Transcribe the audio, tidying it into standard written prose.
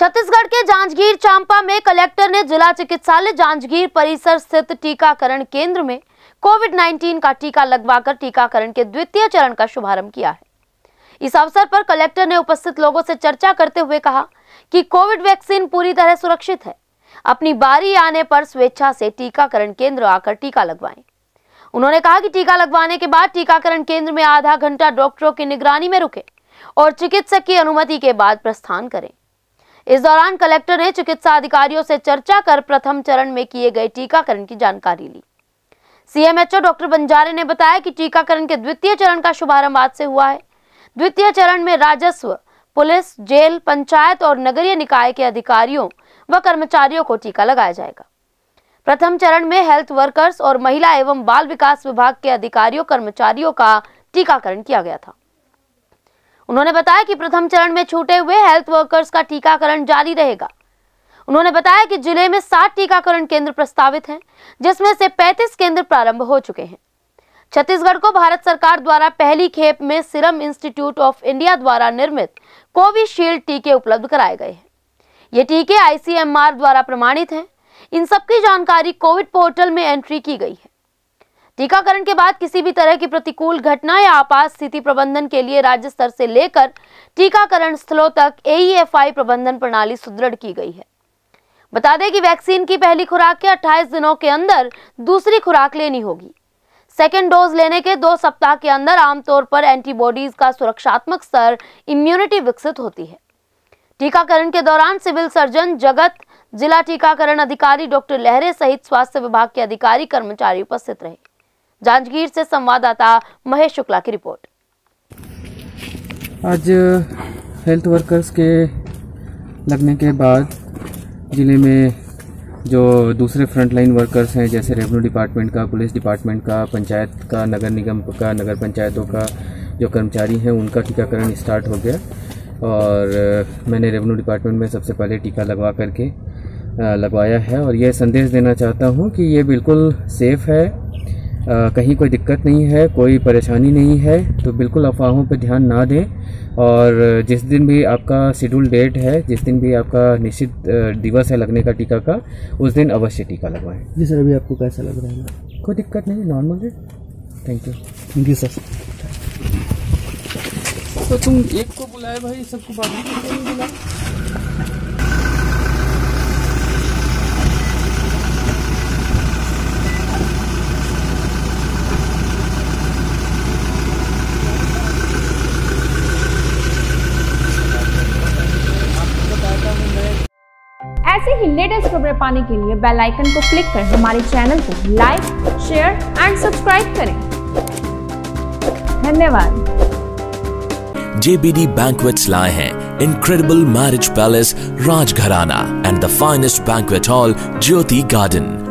छत्तीसगढ़ के जांजगीर चांपा में कलेक्टर ने जिला चिकित्सालय जांजगीर परिसर स्थित टीकाकरण केंद्र में कोविड-19 का टीका लगवाकर टीकाकरण के द्वितीय चरण का शुभारंभ किया है। इस अवसर पर कलेक्टर ने उपस्थित लोगों से चर्चा करते हुए कहा कि कोविड वैक्सीन पूरी तरह सुरक्षित है। अपनी बारी आने पर स्वेच्छा से टीकाकरण केंद्र आकर टीका लगवाएं। उन्होंने कहा कि टीका लगवाने के बाद टीकाकरण केंद्र में आधा घंटा डॉक्टरों की निगरानी में रुके और चिकित्सक की अनुमति के बाद प्रस्थान करें। इस दौरान कलेक्टर ने चिकित्सा अधिकारियों से चर्चा कर प्रथम चरण में किए गए टीकाकरण की जानकारी ली। सीएमएचओ डॉक्टर बंजारे ने बताया कि टीकाकरण के द्वितीय चरण का शुभारंभ आज से हुआ है। द्वितीय चरण में राजस्व, पुलिस, जेल, पंचायत और नगरीय निकाय के अधिकारियों व कर्मचारियों को टीका लगाया जाएगा। प्रथम चरण में हेल्थ वर्कर्स और महिला एवं बाल विकास विभाग के अधिकारियों कर्मचारियों का टीकाकरण किया गया था। उन्होंने बताया कि प्रथम चरण में छूटे हुए हेल्थ वर्कर्स का टीकाकरण जारी रहेगा। उन्होंने बताया कि जिले में 7 टीकाकरण केंद्र प्रस्तावित हैं, जिसमें से 35 केंद्र प्रारंभ हो चुके हैं। छत्तीसगढ़ को भारत सरकार द्वारा पहली खेप में सिरम इंस्टीट्यूट ऑफ इंडिया द्वारा निर्मित कोविशील्ड टीके उपलब्ध कराए गए हैं। ये टीके ICMR द्वारा प्रमाणित हैं। इन सबकी जानकारी कोविड पोर्टल में एंट्री की गई है। टीकाकरण के बाद किसी भी तरह की प्रतिकूल घटना या आपात स्थिति प्रबंधन के लिए राज्य स्तर से लेकर टीकाकरण स्थलों तक AEFI प्रबंधन प्रणाली सुदृढ़ की गई है। बता दें कि वैक्सीन की पहली खुराक के 28 दिनों के अंदर दूसरी खुराक लेनी होगी। सेकेंड डोज लेने के 2 सप्ताह के अंदर आमतौर पर एंटीबॉडीज का सुरक्षात्मक स्तर इम्यूनिटी विकसित होती है। टीकाकरण के दौरान सिविल सर्जन, जगत, जिला टीकाकरण अधिकारी डॉ लहरे सहित स्वास्थ्य विभाग के अधिकारी कर्मचारी उपस्थित रहे। जांजगीर से संवाददाता महेश शुक्ला की रिपोर्ट। आज हेल्थ वर्कर्स के लगने के बाद जिले में जो दूसरे फ्रंटलाइन वर्कर्स हैं, जैसे रेवेन्यू डिपार्टमेंट का, पुलिस डिपार्टमेंट का, पंचायत का, नगर निगम का, नगर पंचायतों का जो कर्मचारी हैं, उनका टीकाकरण स्टार्ट हो गया। और मैंने रेवेन्यू डिपार्टमेंट में सबसे पहले टीका लगवा करके लगवाया है और ये संदेश देना चाहता हूँ कि ये बिल्कुल सेफ़ है, कहीं कोई दिक्कत नहीं है, कोई परेशानी नहीं है, तो बिल्कुल अफवाहों पर ध्यान ना दें। और जिस दिन भी आपका शेड्यूल डेट है, जिस दिन भी आपका निश्चित दिवस है लगने का टीका का, उस दिन अवश्य टीका लगवाएं। जी सर, अभी आपको कैसा लग रहा है? कोई दिक्कत नहीं, नॉर्मल है। Thank you. Thank you sir. तो तुम एक को बुलाए भाई, सबको बाकी को नहीं बुलाए। ऐसे ही लेटेस्ट खबरें पाने के लिए बेल आइकन को क्लिक कर हमारे चैनल को लाइक, शेयर एंड सब्सक्राइब करें। धन्यवाद। JBD Banquets लाए हैं incredible marriage palace Raj Gharana and the finest banquet hall Jyoti garden.